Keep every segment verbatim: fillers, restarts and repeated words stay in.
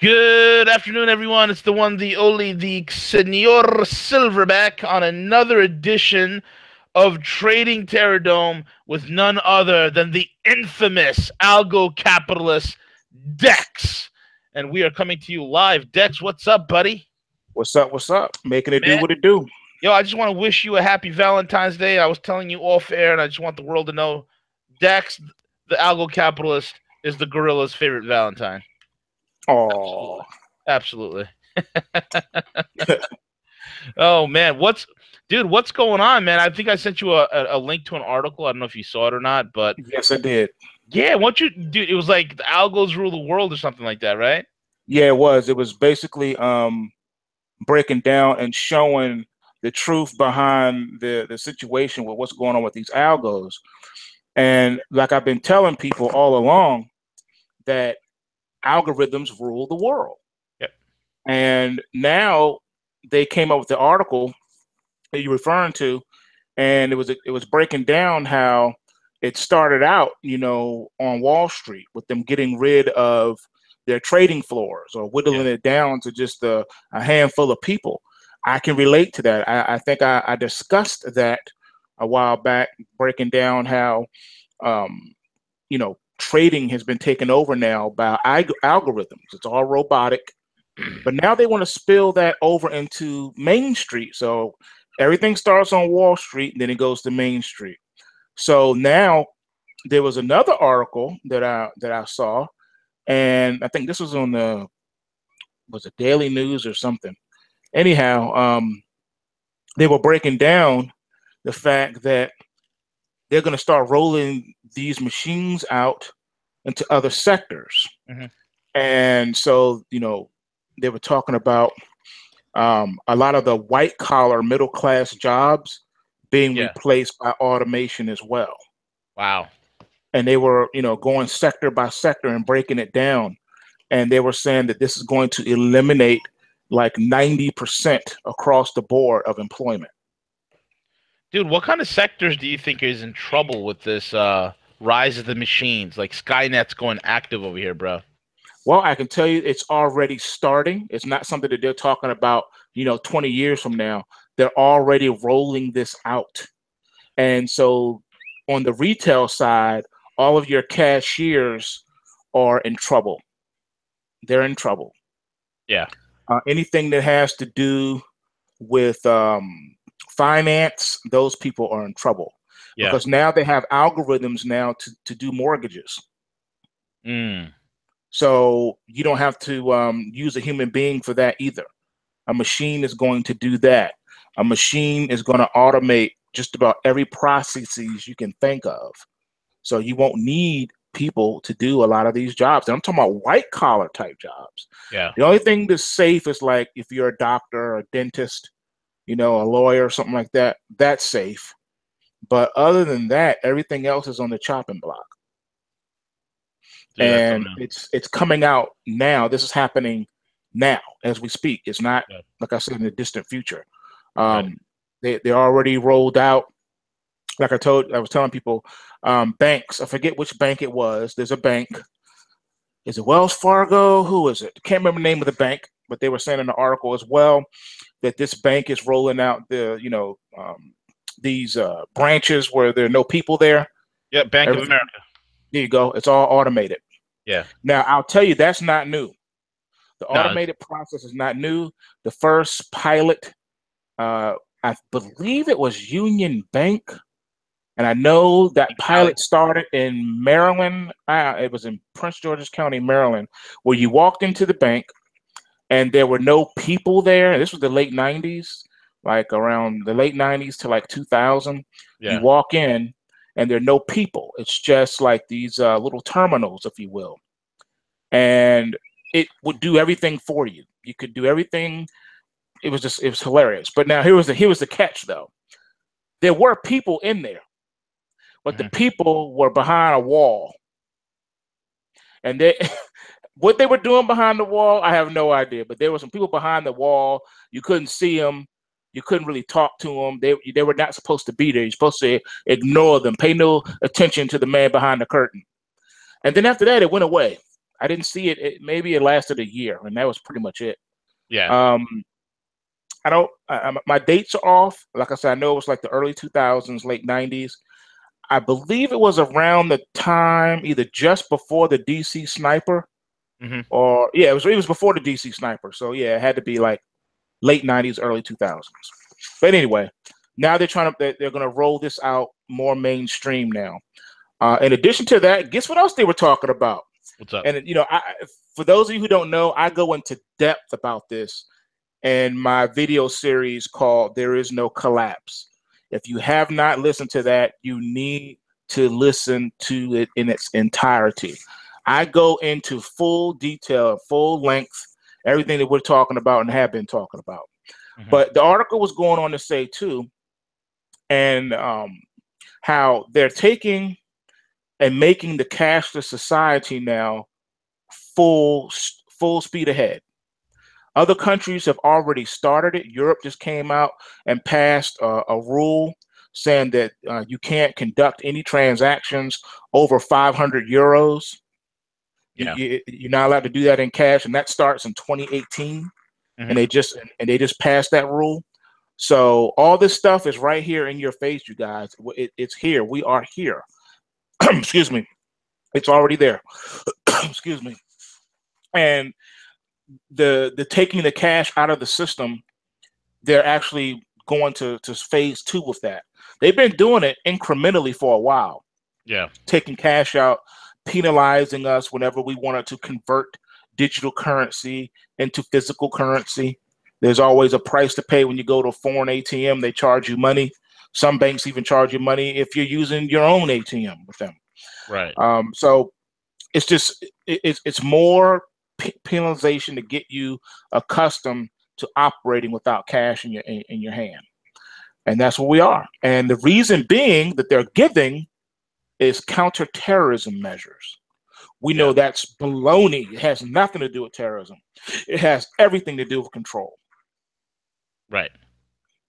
Good afternoon, everyone. It's the one, the only, the Senor Silverback on another edition of Trading Terror Dome with none other than the infamous Algo Capitalist Dex. And we are coming to you live. Dex, what's up, buddy? What's up? What's up? Making it Man. do what it do. Yo, I just want to wish you a happy Valentine's Day. I was telling you off air, and I just want the world to know Dex, the Algo Capitalist, is the gorilla's favorite Valentine. Oh, absolutely. absolutely. Oh, man. What's dude, what's going on, man? I think I sent you a, a link to an article. I don't know if you saw it or not, but yes, I did. Yeah. What you dude, it was like the algos rule the world or something like that, right? Yeah, it was. It was basically um, breaking down and showing the truth behind the, the situation with what's going on with these algos. And like I've been telling people all along that algorithms rule the world. Yep. And now they came up with the article that you're referring to, and it was it was breaking down how it started out, you know, on Wall Street with them getting rid of their trading floors or whittling yep. it down to just a, a handful of people. I can relate to that. I, I think I, I discussed that a while back, breaking down how, um, you know, trading has been taken over now by algorithms. It's all robotic, but now they want to spill that over into Main Street. So everything starts on Wall Street, and then it goes to Main Street. So now there was another article that I that I saw, and I think this was on the was it Daily News or something. Anyhow, um, they were breaking down the fact that they're going to start rolling these machines out into other sectors. Mm-hmm. And so, you know, they were talking about um, a lot of the white collar middle class jobs being yeah. replaced by automation as well. Wow. And they were, you know, going sector by sector and breaking it down. And they were saying that this is going to eliminate like ninety percent across the board of employment. Dude, what kind of sectors do you think is in trouble with this uh, rise of the machines? Like Skynet's going active over here, bro. Well, I can tell you it's already starting. It's not something that they're talking about, you know, twenty years from now. They're already rolling this out. And so on the retail side, all of your cashiers are in trouble. They're in trouble. Yeah. Uh, anything that has to do with um, – finance, those people are in trouble yeah. because now they have algorithms now to, to do mortgages. Mm. So you don't have to um, use a human being for that either. A machine is going to do that. A machine is going to automate just about every processes you can think of. So you won't need people to do a lot of these jobs. And I'm talking about white collar type jobs. Yeah. The only thing that's safe is like if you're a doctor or a dentist, you know, a lawyer or something like that, that's safe. But other than that, everything else is on the chopping block. Dude, and it's it's coming out now. This is happening now as we speak. It's not, yeah. like I said, in the distant future. Um, right. they, they're already rolled out. Like I told, I was telling people, um, banks, I forget which bank it was. There's a bank. Is it Wells Fargo? Who is it? Can't remember the name of the bank, but they were saying in the article as well that this bank is rolling out the, you know, um, these uh, branches where there are no people there. Yeah, Bank Everything. of America. There you go. It's all automated. Yeah. Now, I'll tell you, that's not new. The no. automated process is not new. The first pilot, uh, I believe it was Union Bank. And I know that pilot started in Maryland. Uh, it was in Prince George's County, Maryland, where you walked into the bank, and there were no people there. This was the late nineties, like around the late nineties to like two thousand. Yeah. You walk in and there are no people. It's just like these uh, little terminals, if you will. And it would do everything for you. You could do everything. It was just, it was hilarious. But now here was the, here was the catch though. There were people in there, but mm-hmm. the people were behind a wall. And they... What they were doing behind the wall, I have no idea. But there were some people behind the wall. You couldn't see them. You couldn't really talk to them. They they were not supposed to be there. You're supposed to ignore them. Pay no attention to the man behind the curtain. And then after that, it went away. I didn't see it. It maybe it lasted a year, and that was pretty much it. Yeah. Um, I don't. I, my dates are off. Like I said, I know it was like the early two thousands, late nineties. I believe it was around the time, either just before the D C Sniper, mm-hmm. or yeah, it was it was before the D C Sniper. So yeah, it had to be like late nineties, early two thousands. But anyway, now they're trying to they're, they're going to roll this out more mainstream now. Uh, in addition to that, guess what else they were talking about? What's up? And you know, I, for those of you who don't know, I go into depth about this in my video series called "There Is No Collapse." If you have not listened to that, you need to listen to it in its entirety. I go into full detail, full length, everything that we're talking about and have been talking about. Mm-hmm. But the article was going on to say, too, and um, how they're taking and making the cashless society now full, full speed ahead. Other countries have already started it. Europe just came out and passed uh, a rule saying that uh, you can't conduct any transactions over five hundred euros. Yeah. You, you're not allowed to do that in cash, and that starts in twenty eighteen. Mm-hmm. And they just and they just passed that rule. So all this stuff is right here in your face, you guys. It, it's here. We are here. Excuse me. It's already there. Excuse me. And the the taking the cash out of the system, they're actually going to, to phase two with that. They've been doing it incrementally for a while. Yeah. Taking cash out, penalizing us whenever we wanted to convert digital currency into physical currency. There's always a price to pay when you go to a foreign A T M. They charge you money. Some banks even charge you money if you're using your own A T M with them. Right. Um, so it's just it, it's, it's more p- penalization to get you accustomed to operating without cash in your in, in your hand. And that's where we are. And the reason being that they're giving is counterterrorism measures. We know that's baloney. It has nothing to do with terrorism. It has everything to do with control. Right.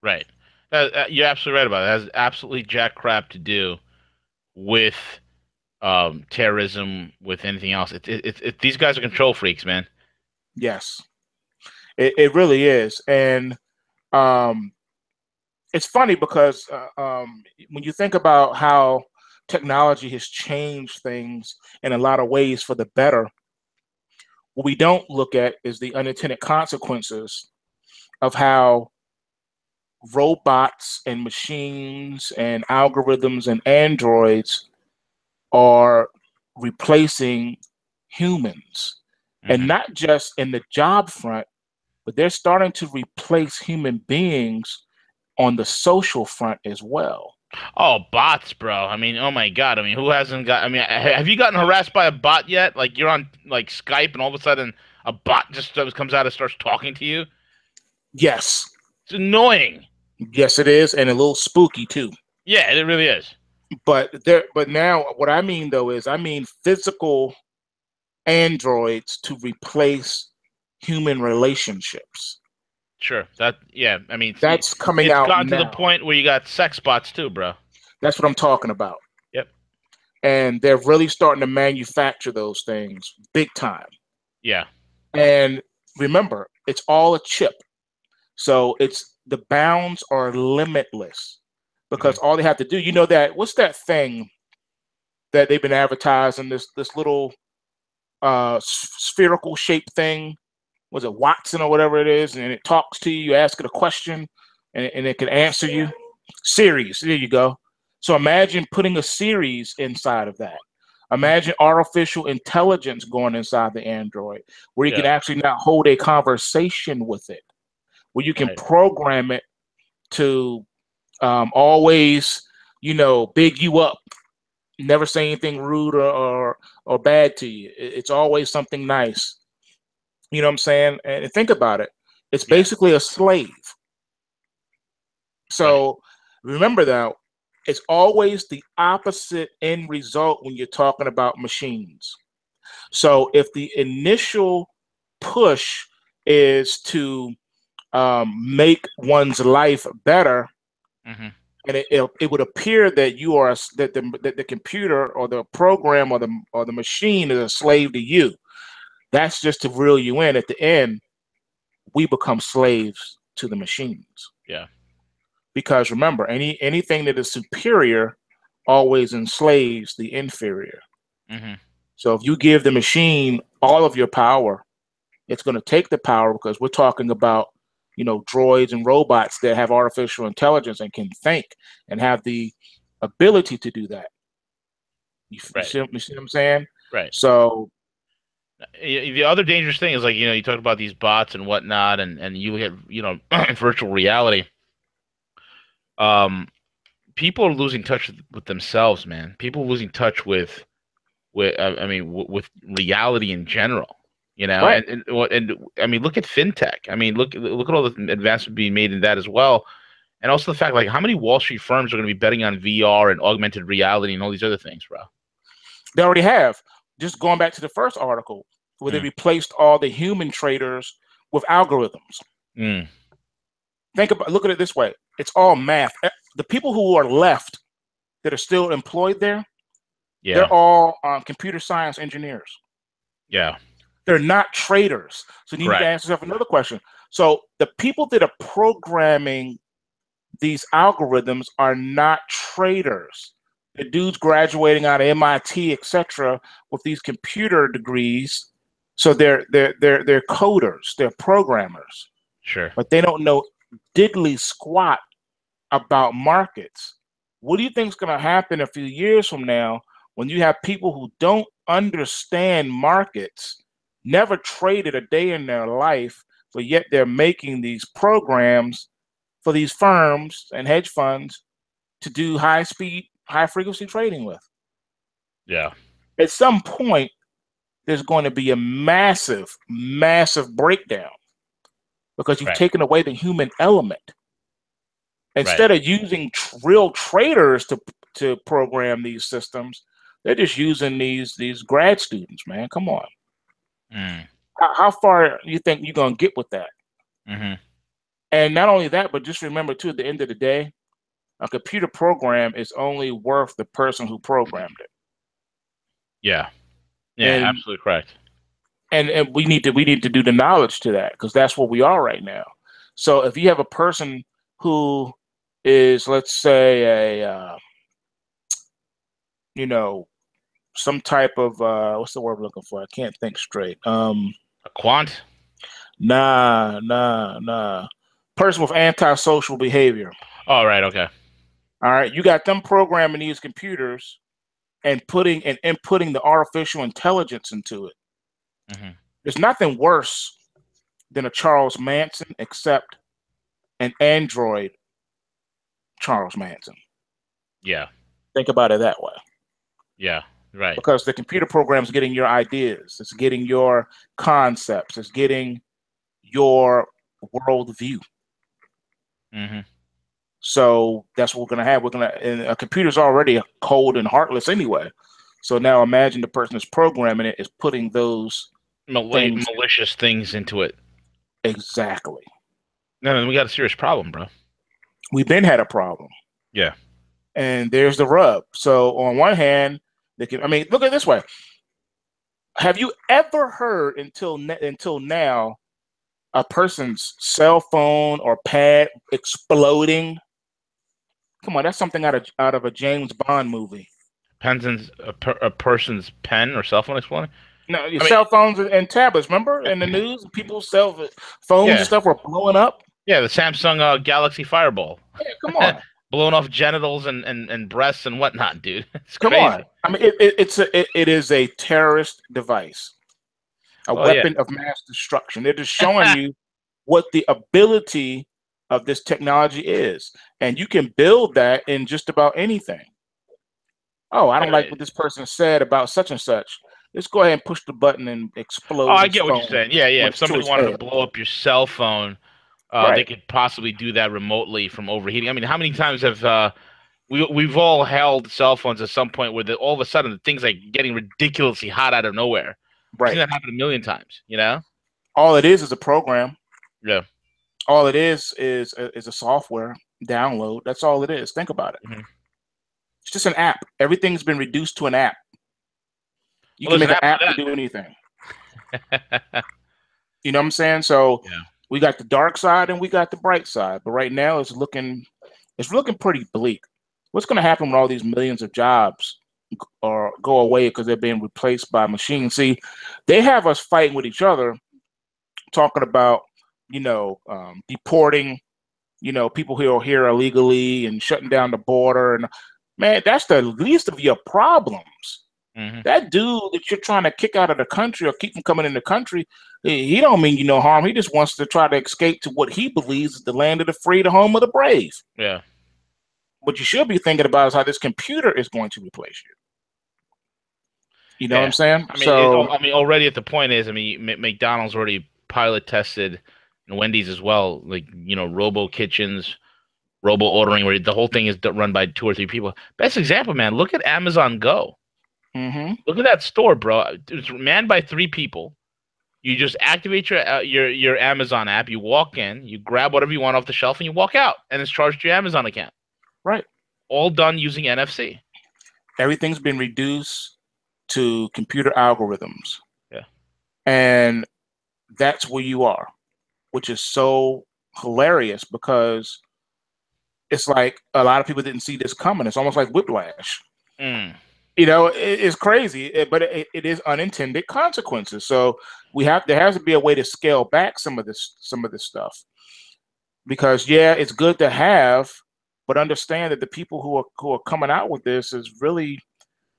Right. Uh, you're absolutely right about it. It has absolutely jack crap to do with um, terrorism, with anything else. It, it, it, it, these guys are control freaks, man. Yes. It, it really is. And um, it's funny because uh, um, when you think about how technology has changed things in a lot of ways for the better, what we don't look at is the unintended consequences of how robots and machines and algorithms and androids are replacing humans. Mm-hmm. And not just in the job front, but they're starting to replace human beings on the social front as well. Oh, bots, bro. I mean, oh my God. I mean, who hasn't got, I mean, have you gotten harassed by a bot yet? Like you're on like Skype and all of a sudden a bot just comes out and starts talking to you? Yes. It's annoying. Yes, it is. And a little spooky too. Yeah, it really is. But there, but now what I mean though, is I mean physical androids to replace human relationships. Sure. That yeah. I mean, that's coming out now. It's gotten to the point where you got sex bots too, bro. That's what I'm talking about. Yep. And they're really starting to manufacture those things big time. Yeah. And remember, it's all a chip, so it's the bounds are limitless because mm-hmm. all they have to do, you know that what's that thing that they've been advertising this this little uh, spherical shaped thing. Was it Watson or whatever it is? And it talks to you. You ask it a question, and, and it can answer you. Series. There you go. So imagine putting a series inside of that. Imagine artificial intelligence going inside the android, where you yeah. can actually now hold a conversation with it, where you can right. program it to um, always, you know, big you up, never say anything rude or or, or bad to you. It's always something nice. You know what I'm saying? And think about it. It's basically a slave. So remember that it's always the opposite end result when you're talking about machines. So if the initial push is to um, make one's life better, mm-hmm. and it, it, it would appear that you are that the that the computer or the program or the or the machine is a slave to you. That's just to reel you in. At the end, we become slaves to the machines. Yeah. Because remember, any anything that is superior always enslaves the inferior. Mm-hmm. So if you give the machine all of your power, it's going to take the power, because we're talking about, you know, droids and robots that have artificial intelligence and can think and have the ability to do that. You, right. you, see, you see what I'm saying? Right. So the other dangerous thing is, like, you know, you talk about these bots and whatnot, and, and you get, you know, virtual reality. Um, people are losing touch with themselves, man. People are losing touch with, with uh, I mean, w with reality in general. You know, right. and, and and I mean, look at FinTech. I mean, look look at all the advancement being made in that as well, and also the fact, like, how many Wall Street firms are going to be betting on V R and augmented reality and all these other things, bro? They already have. Just going back to the first article, where mm. they replaced all the human traders with algorithms. Mm. Think about, look at it this way: it's all math. The people who are left that are still employed there, yeah, they're all um, computer science engineers. Yeah. They're not traders. So you need right. to answer yourself another question. So the people that are programming these algorithms are not traders. The dudes graduating out of M I T, et cetera, with these computer degrees. So they're they're they're they're coders, they're programmers. Sure. But they don't know diddly squat about markets. What do you think is going to happen a few years from now when you have people who don't understand markets, never traded a day in their life, but yet they're making these programs for these firms and hedge funds to do high speed, high frequency trading with? Yeah. At some point, there's going to be a massive, massive breakdown, because you've right. taken away the human element. Instead right. of using tr real traders to to program these systems, they're just using these these grad students, man. Come on. Mm. How, how far you think you're gonna get with that? Mm-hmm. And not only that, but just remember too, at the end of the day, a computer program is only worth the person who programmed it. Yeah, yeah, and, absolutely correct. And and we need to we need to do the knowledge to that, because that's what we are right now. So if you have a person who is, let's say, a uh, you know, some type of uh what's the word we're looking for? I can't think straight. Um a quant? Nah, nah, nah. Person with antisocial behavior. All right, okay. All right. You got them programming these computers and putting and inputting the artificial intelligence into it. Mm-hmm. There's nothing worse than a Charles Manson, except an android Charles Manson. Yeah. Think about it that way. Yeah. Right. Because the computer program is getting your ideas, it's getting your concepts, it's getting your worldview. Mm-hmm. So that's what we're gonna have. We're gonna, and a computer's already cold and heartless anyway. So now imagine the person that's programming it is putting those Mal things malicious in. things into it. Exactly. No, no, we got a serious problem, bro. We've been had a problem. Yeah. And there's the rub. So on one hand, they can, I mean, look at it this way. Have you ever heard until until now a person's cell phone or pad exploding? Come on, that's something out of out of a James Bond movie. Pens a, per, a person's pen or cell phone exploding? No, your I cell mean, phones and tablets. Remember in the news, people's cell phones yeah. and stuff were blowing up. Yeah, the Samsung uh, Galaxy Fireball. Yeah, come on. Blown off genitals and, and, and breasts and whatnot, dude. It's Come crazy. on. I mean, it, it, it's a, it, it is a terrorist device, a oh, weapon yeah. of mass destruction. They're just showing you what the ability of this technology is. And you can build that in just about anything. Oh, I don't right. like what this person said about such and such. Let's go ahead and push the button and explode. Oh, I get what you're saying. Yeah, yeah. If somebody wanted to blow up your cell phone, Uh, right. they could possibly do that remotely from overheating. I mean, how many times have uh, we, we've all held cell phones at some point where the, all of a sudden the thing's like getting ridiculously hot out of nowhere. Right. I've seen that happen a million times, you know? All it is is a program. Yeah. All it is is, is a software download. That's all it is. Think about it. Mm-hmm. It's just an app. Everything's been reduced to an app. You well, can make an app, an app to do anything. You know what I'm saying? So yeah. We got the dark side and we got the bright side. But right now it's looking it's looking pretty bleak. What's going to happen when all these millions of jobs or go away because they're being replaced by machines? See, they have us fighting with each other, talking about, you know, um, deporting, you know, people who are here illegally and shutting down the border. And man, that's the least of your problems. Mm-hmm. That dude that you're trying to kick out of the country or keep from coming in the country, he don't mean you no harm. He just wants to try to escape to what he believes is the land of the free, the home of the brave. Yeah. What you should be thinking about is how this computer is going to replace you. You know yeah. what I'm saying? I mean, so, it, I mean, already at the point is, I mean, M- McDonald's already pilot tested, and Wendy's as well, like, you know, robo kitchens, robo ordering, where the whole thing is run by two or three people. Best example, man, look at Amazon Go. Mm-hmm. Look at that store, bro. It's manned by three people. You just activate your uh, your your Amazon app. You walk in, you grab whatever you want off the shelf, and you walk out, and it's charged to your Amazon account. Right. All done using N F C. Everything's been reduced to computer algorithms. Yeah. And that's where you are, which is so hilarious because it's like a lot of people didn't see this coming. It's almost like whiplash. Mm. You know, it's crazy, but it is unintended consequences. So we have there has to be a way to scale back some of this, some of this stuff, because yeah, it's good to have, but understand that the people who are who are coming out with this is really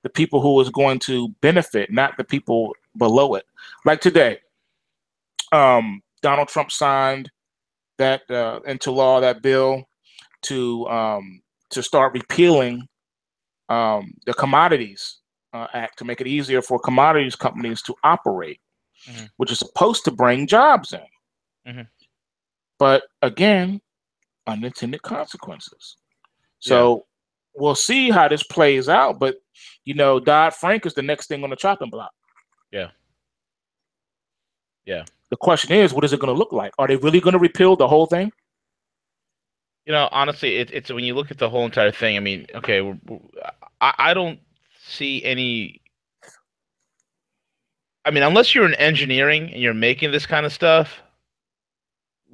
the people who is going to benefit, not the people below it. Like today, um, Donald Trump signed that uh, into law that bill to um, to start repealing. Um, the Commodities uh, Act to make it easier for commodities companies to operate, mm-hmm. which is supposed to bring jobs in. Mm-hmm. But again, unintended consequences. So yeah. We'll see how this plays out. But, you know, Dodd-Frank is the next thing on the chopping block. Yeah. Yeah. The question is, what is it going to look like? Are they really going to repeal the whole thing? You know, honestly, it, it's when you look at the whole entire thing. I mean, okay, we're, we're, I, I don't see any. I mean, unless you're in engineering and you're making this kind of stuff,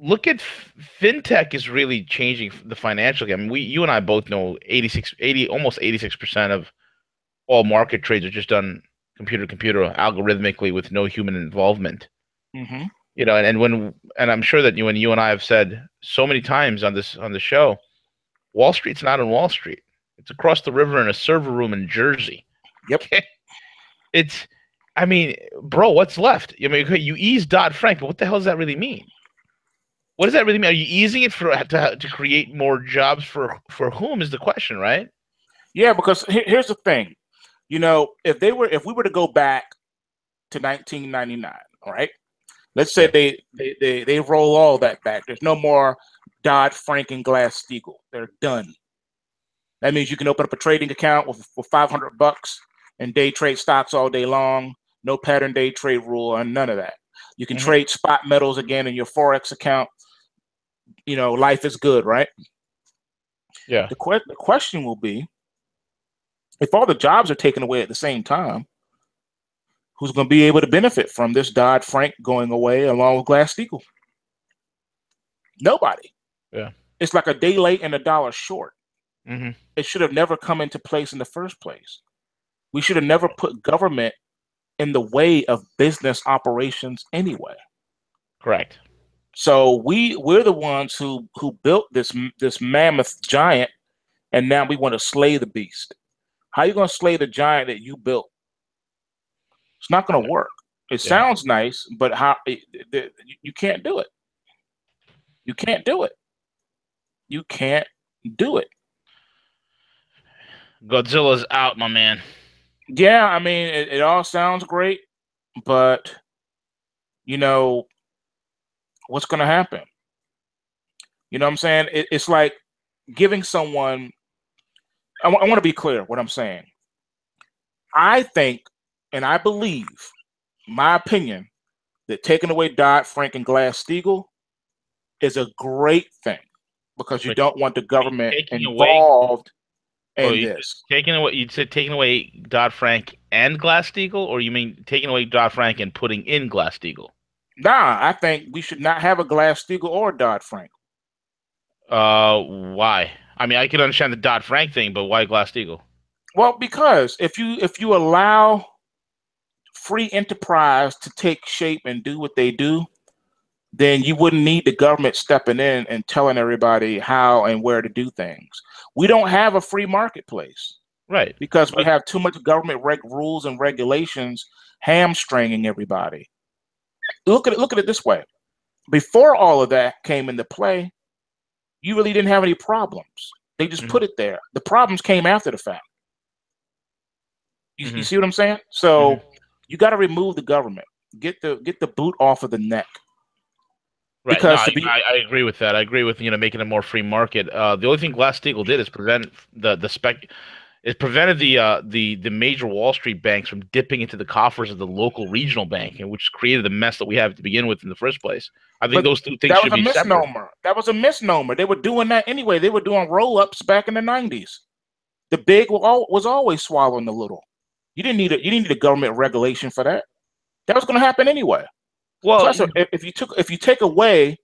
look at f- FinTech is really changing the financial game. I mean, we, you and I both know eighty-six, eighty, almost eighty-six percent of all market trades are just done computer to computer algorithmically with no human involvement. Mm-hmm. You know, and, and when and I'm sure that you and you and I have said so many times on this on the show, Wall Street's not on Wall Street. It's across the river in a server room in Jersey. Yep. It's, I mean, bro, what's left? I mean, you ease Dodd-Frank, but what the hell does that really mean? What does that really mean? Are you easing it for to to create more jobs for for whom is the question, right? Yeah, because here's the thing, you know, if they were if we were to go back to nineteen ninety-nine, all right. Let's say they, they, they, they roll all that back. There's no more Dodd-Frank and Glass-Steagall. They're done. That means you can open up a trading account with, with five hundred bucks and day trade stocks all day long. No pattern day trade rule and none of that. You can mm-hmm. trade spot metals again in your Forex account. You know, life is good, right? Yeah. The, que- the question will be, if all the jobs are taken away at the same time, who's going to be able to benefit from this Dodd-Frank going away along with Glass-Steagall? Nobody. Yeah. It's like a day late and a dollar short. Mm-hmm. It should have never come into place in the first place. We should have never put government in the way of business operations anyway. Correct. So we, we're the ones who, who built this, this mammoth giant, and now we want to slay the beast. How are you going to slay the giant that you built? It's not going to work. It yeah. sounds nice, but how it, it, you can't do it. You can't do it. You can't do it. Godzilla's out, my man. Yeah, I mean, it, it all sounds great, but, you know, what's going to happen? You know what I'm saying? It, it's like giving someone I, w- I want to be clear what I'm saying. I think And I believe, my opinion, that taking away Dodd-Frank and Glass-Steagall is a great thing because you like, don't want the government involved and oh, you taking away, you said taking away Dodd-Frank and Glass-Steagall, or you mean taking away Dodd-Frank and putting in Glass-Steagall? Nah, I think we should not have a Glass-Steagall or Dodd-Frank. Uh, why? I mean, I can understand the Dodd-Frank thing, but why Glass-Steagall? Well, because if you if you allow free enterprise to take shape and do what they do, then you wouldn't need the government stepping in and telling everybody how and where to do things. We don't have a free marketplace, right? Because we have too much government reg rules and regulations hamstringing everybody. Look at it. Look at it this way: before all of that came into play, you really didn't have any problems. They just mm-hmm. put it there. The problems came after the fact. You, mm-hmm. you see what I'm saying? So mm-hmm. you got to remove the government. Get the get the boot off of the neck. Right. Because no, to be I, I agree with that. I agree with you know making a more free market. Uh, the only thing Glass-Steagall did is prevent the the spec. It prevented the uh, the the major Wall Street banks from dipping into the coffers of the local regional bank, and which created the mess that we have to begin with in the first place. I think but those two things should be separate. That was a misnomer. That was a misnomer. They were doing that anyway. They were doing roll-ups back in the nineties. The big was always swallowing the little. You didn't need a you didn't need a government regulation for that. That was going to happen anyway. Well, plus, you know, if you took if you take away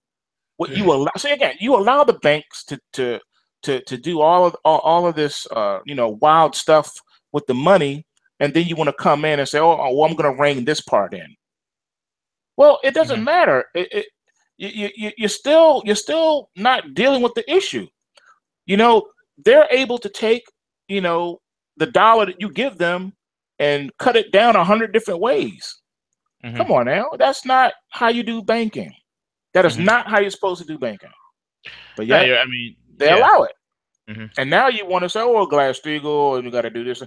what you allow, say again, you allow the banks to to. To, to do all of all, all of this, uh, you know, wild stuff with the money, and then you want to come in and say, "Oh, oh well, I'm going to rein this part in." Well, it doesn't mm-hmm. matter. It, it, you, you, you're still you're still not dealing with the issue. You know, they're able to take you know the dollar that you give them and cut it down a hundred different ways. Mm-hmm. Come on now, that's not how you do banking. That is mm-hmm. not how you're supposed to do banking. But yeah, no, I mean. They yeah. allow it. Mm-hmm. And now you want to say, oh, Glass-Steagall, and you got to do this.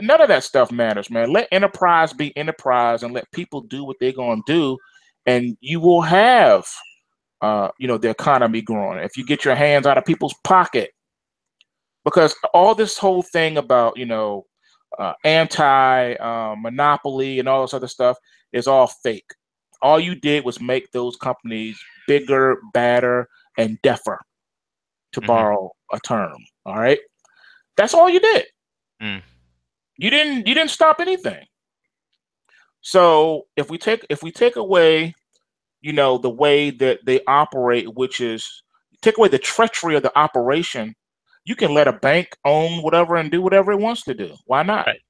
None of that stuff matters, man. Let enterprise be enterprise and let people do what they're going to do. And you will have, uh, you know, the economy growing. If you get your hands out of people's pocket, because all this whole thing about, you know, uh, anti uh, monopoly and all this other stuff is all fake. All you did was make those companies bigger, badder, and deafer. To mm-hmm. borrow a term, all right. That's all you did. Mm. You didn't. You didn't stop anything. So if we take if we take away, you know, the way that they operate, which is take away the treachery of the operation, you can let a bank own whatever and do whatever it wants to do. Why not? Right.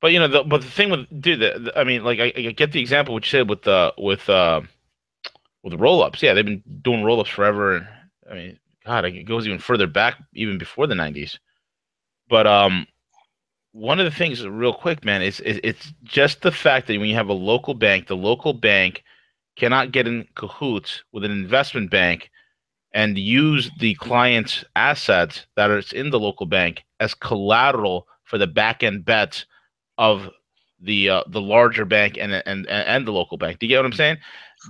But you know, the, but the thing with dude, the, the, I mean, like I, I get the example which said with the with uh, with roll ups. Yeah, they've been doing roll ups forever, and I mean. God, it goes even further back, even before the nineties. But um, one of the things, real quick, man, is, is it's just the fact that when you have a local bank, the local bank cannot get in cahoots with an investment bank and use the client's assets that are in the local bank as collateral for the back-end bets of the uh, the larger bank and, and and the local bank. Do you get what I'm saying?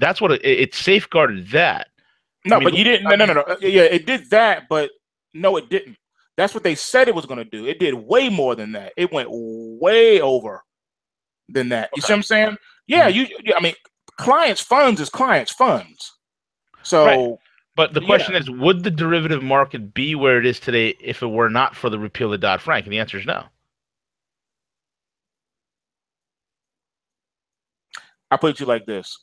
That's what it, it safeguarded that. No, I mean, but you didn't. No, no, no, no. Yeah, it did that, but no, it didn't. That's what they said it was going to do. It did way more than that. It went way over than that. You okay. see what I'm saying? Yeah, mm-hmm. you. I mean, clients' funds is clients' funds. So, right. But the question yeah. is, would the derivative market be where it is today if it were not for the repeal of Dodd-Frank? And the answer is no. I put it to you like this.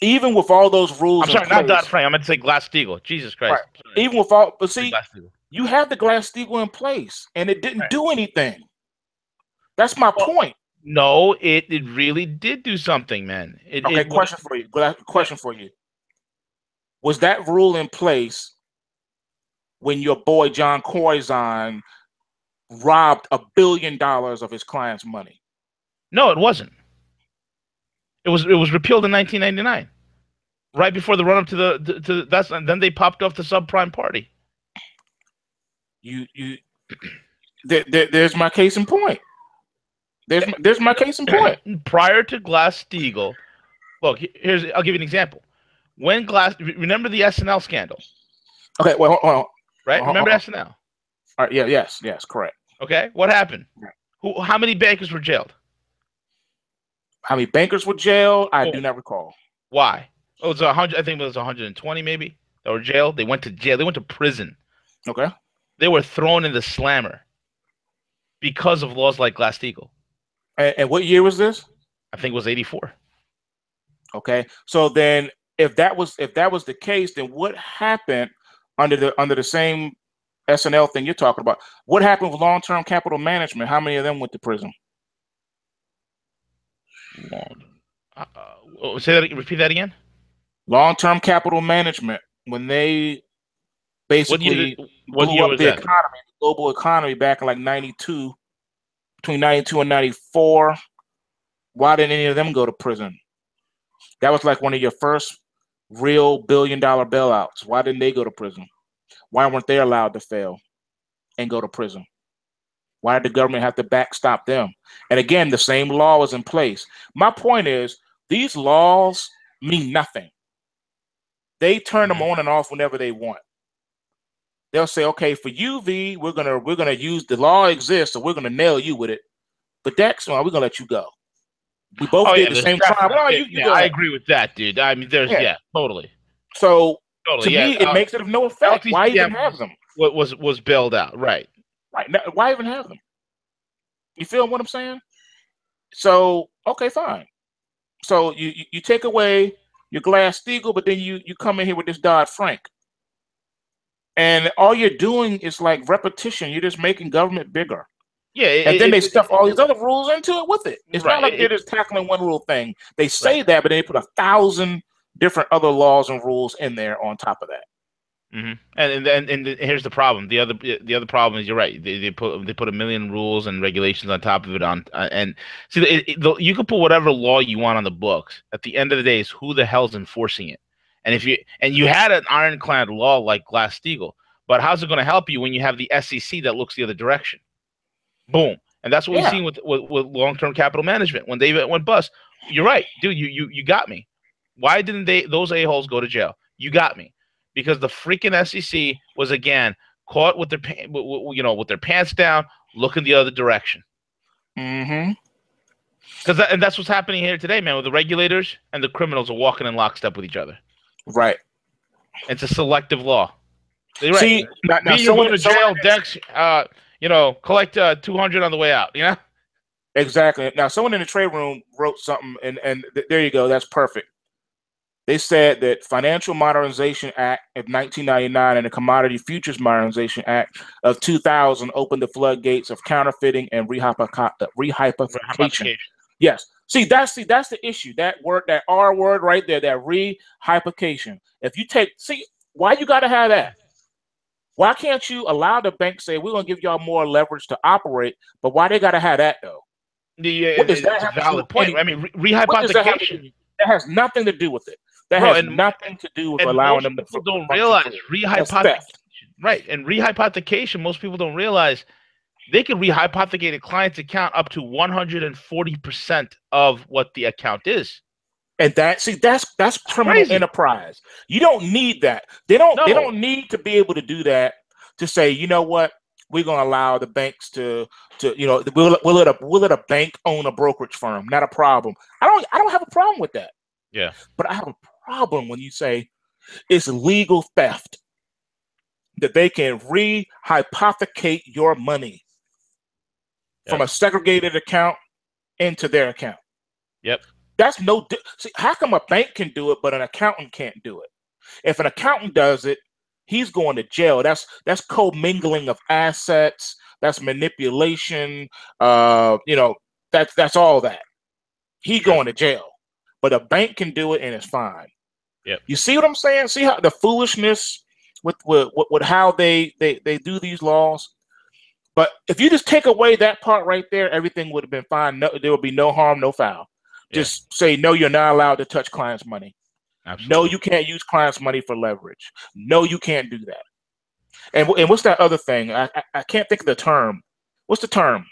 Even with all those rules, I'm sorry, not Dodd-Frank. I'm going to say Glass-Steagall. Jesus Christ! Right. Even with all, but see, you have the Glass-Steagall in place, and it didn't right. do anything. That's my well, point. No, it it really did do something, man. It, okay, it question was, for you. Gla question for you. Was that rule in place when your boy John Corazon robbed a billion dollars of his client's money? No, it wasn't. It was it was repealed in nineteen ninety-nine, right before the run up to the to, to that's and then they popped off the subprime party. You you, there, there, there's my case in point. There's my, there's my case in point. Prior to Glass-Steagall, look here's I'll give you an example. When Glass remember the S N L scandal? Okay, well hold on. Right, hold on, remember hold on. S N L? All right, yeah, yes, yes, correct. Okay, what happened? Who? How many bankers were jailed? How many bankers were jailed? I oh. do not recall. Why? Oh, it was a hundred. I think it was one hundred twenty, maybe. That were jailed. They went to jail. They went to prison. Okay. They were thrown in the slammer because of laws like Glass-Steagall. And what year was this? I think it was eighty-four. Okay, so then if that was if that was the case, then what happened under the under the same S N L thing you're talking about? What happened with long-term capital management? How many of them went to prison? Uh, say that. Repeat that again. Long-term capital management, when they basically what year, blew what up the that? economy, the global economy, back in like ninety-two, between ninety-two and ninety-four. Why didn't any of them go to prison? That was like one of your first real billion-dollar bailouts. Why didn't they go to prison? Why weren't they allowed to fail and go to prison? Why did the government have to backstop them? And again, the same law was in place. My point is, these laws mean nothing. They turn them on and off whenever they want. They'll say, okay, for you, V, we're gonna we're gonna use the law exists, so we're gonna nail you with it. But Dex, we're gonna let you go. We both oh, did yeah, the same time. Oh, you, you yeah, I agree with that, dude. I mean, there's yeah, yeah totally. So totally, to yeah. me, it uh, makes it of no effect. L T C M why even have them? What was was bailed out, right? Right. Now, why even have them? You feel what I'm saying? So okay, fine. So you you, you take away your Glass-Steagall, but then you you come in here with this Dodd-Frank, and all you're doing is like repetition. You're just making government bigger. Yeah, it, and then it, they it, stuff it, all these other rules into it with it. It's right, not like it, they're just tackling one rule thing. They say right. that, but then they put a thousand different other laws and rules in there on top of that. Mm-hmm. And then and, and, and here's the problem. The other the other problem is you're right. They they put they put a million rules and regulations on top of it. On uh, and see, it, it, the, you can put whatever law you want on the books. At the end of the day, is who the hell's enforcing it? And if you and you had an ironclad law like Glass-Steagall, but how's it going to help you when you have the S E C that looks the other direction? Boom. And that's what yeah. we've seen with, with, with long-term capital management. When they went bust, you're right. Dude, you, you, you got me. Why didn't they those a-holes go to jail? You got me. Because the freaking S E C was, again, caught with their, you know, with their pants down, looking the other direction. Mm-hmm. Because that, and that's what's happening here today, man, with the regulators and the criminals are walking in lockstep with each other. Right. It's a selective law. They're right. See, now, now, you're going to jail, Dex, uh, you know, collect uh, two hundred on the way out, you know? Exactly. Now, someone in the trade room wrote something, and, and th there you go. That's perfect. They said that Financial Modernization Act of nineteen ninety-nine and the Commodity Futures Modernization Act of two thousand opened the floodgates of counterfeiting and rehypothecation. Rehypothecation. Yes. See, that's the, that's the issue. That word, that R word right there, that rehypothecation. If you take, see, why you got to have that? Why can't you allow the bank say we're gonna give y'all more leverage to operate? But why they gotta have that though? Yeah, what does that have to do with point. Any, I mean, rehypothecation. That has nothing to do with it. That Bro, has and, nothing to do with allowing them to. People don't realize rehypothecation, right? And rehypothecation, most people don't realize they can rehypothecate a client's account up to one hundred and forty percent of what the account is. And that see that's that's criminal Crazy. enterprise. You don't need that. They don't no. they don't need to be able to do that to say, you know what, we're gonna allow the banks to to you know we'll we'll let a we'll let a bank own a brokerage firm. Not a problem. I don't I don't have a problem with that. Yeah. But I have a problem when you say it's legal theft that they can rehypothecate your money yep. from a segregated account into their account. Yep. That's no see, how come a bank can do it, but an accountant can't do it? If an accountant does it, he's going to jail. That's that's commingling of assets. That's manipulation. Uh, you know, that's that's all that. He going to jail, but a bank can do it and it's fine. Yeah, you see what I'm saying? See how the foolishness with with with how they they they do these laws. But if you just take away that part right there, everything would have been fine. No, there would be no harm, no foul. Just yeah. say, no, you're not allowed to touch clients' money. Absolutely. No, you can't use clients' money for leverage. No, you can't do that. And, and what's that other thing? I, I, I can't think of the term. What's the term?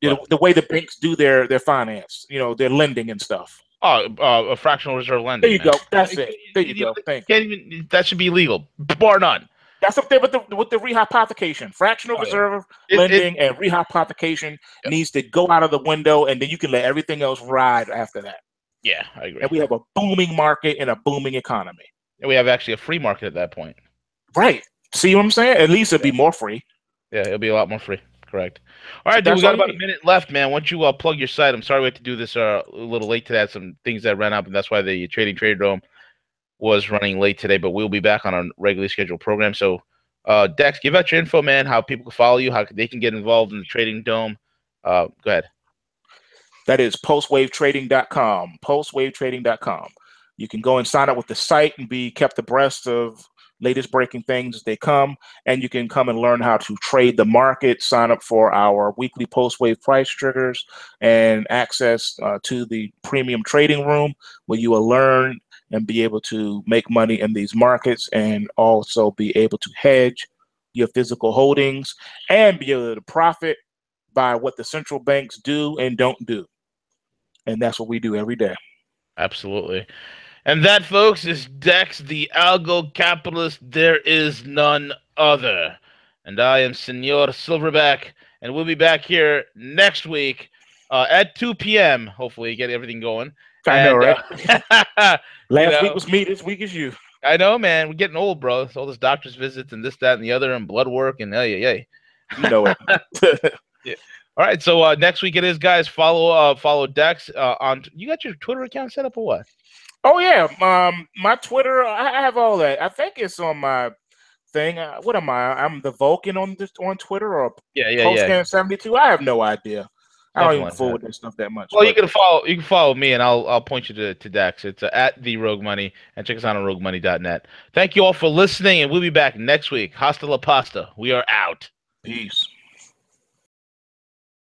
You know, the way the banks do their, their finance, you know, their lending and stuff. Oh, uh, a fractional reserve lending. There you man. go. That's it. There you, you go. Thank can't you. Even, that should be legal, bar none. That's up there with the, with the rehypothecation. Fractional oh, yeah. reserve it, lending it, and rehypothecation yeah. needs to go out of the window, and then you can let everything else ride after that. Yeah, I agree. And we have a booming market and a booming economy. And we have actually a free market at that point. Right. See what I'm saying? At least it'll be more free. Yeah, it'll be a lot more free. Correct. All right, dude, we got about a minute left, man. Why don't you uh, plug your site? I'm sorry we had to do this uh, a little late today. Some things that ran up, and that's why the Trading Terror Dome was running late today. But we'll be back on our regularly scheduled program. So, uh, Dex, give out your info, man, how people can follow you, how they can get involved in the Trading Dome. Uh, go ahead. That is postwave trading dot com, postwave trading dot com. You can go and sign up with the site and be kept abreast of latest breaking things as they come, and you can come and learn how to trade the market, sign up for our weekly post-wave price triggers, and access uh, to the premium trading room where you will learn and be able to make money in these markets and also be able to hedge your physical holdings and be able to profit by what the central banks do and don't do. And that's what we do every day. Absolutely. And that, folks, is Dex, the Algo Capitalist. There is none other. And I am Senor Silverback, and we'll be back here next week uh, at two p m Hopefully, get everything going. I and, know, right? Uh, Last know, week was me. This week is you. I know, man. We're getting old, bro. It's all this doctor's visits and this, that, and the other, and blood work, and hey, hey, hey. You know it. Yeah. All right. So uh, next week it is, guys. Follow, uh, follow Dex uh, on. You got your Twitter account set up or what? Oh, yeah. Um, my Twitter, I have all that. I think it's on my thing. Uh, what am I? I'm the Vulcan on this, on Twitter or yeah, yeah, Postcan seventy-two. Yeah. I have no idea. I Definitely don't even forward that stuff that much. Well, but you can follow you can follow me, and I'll I'll point you to, to Dex. It's uh, at the Rogue Money, and check us out on rogue money dot net. Thank you all for listening, and we'll be back next week. Hasta la pasta. We are out. Peace.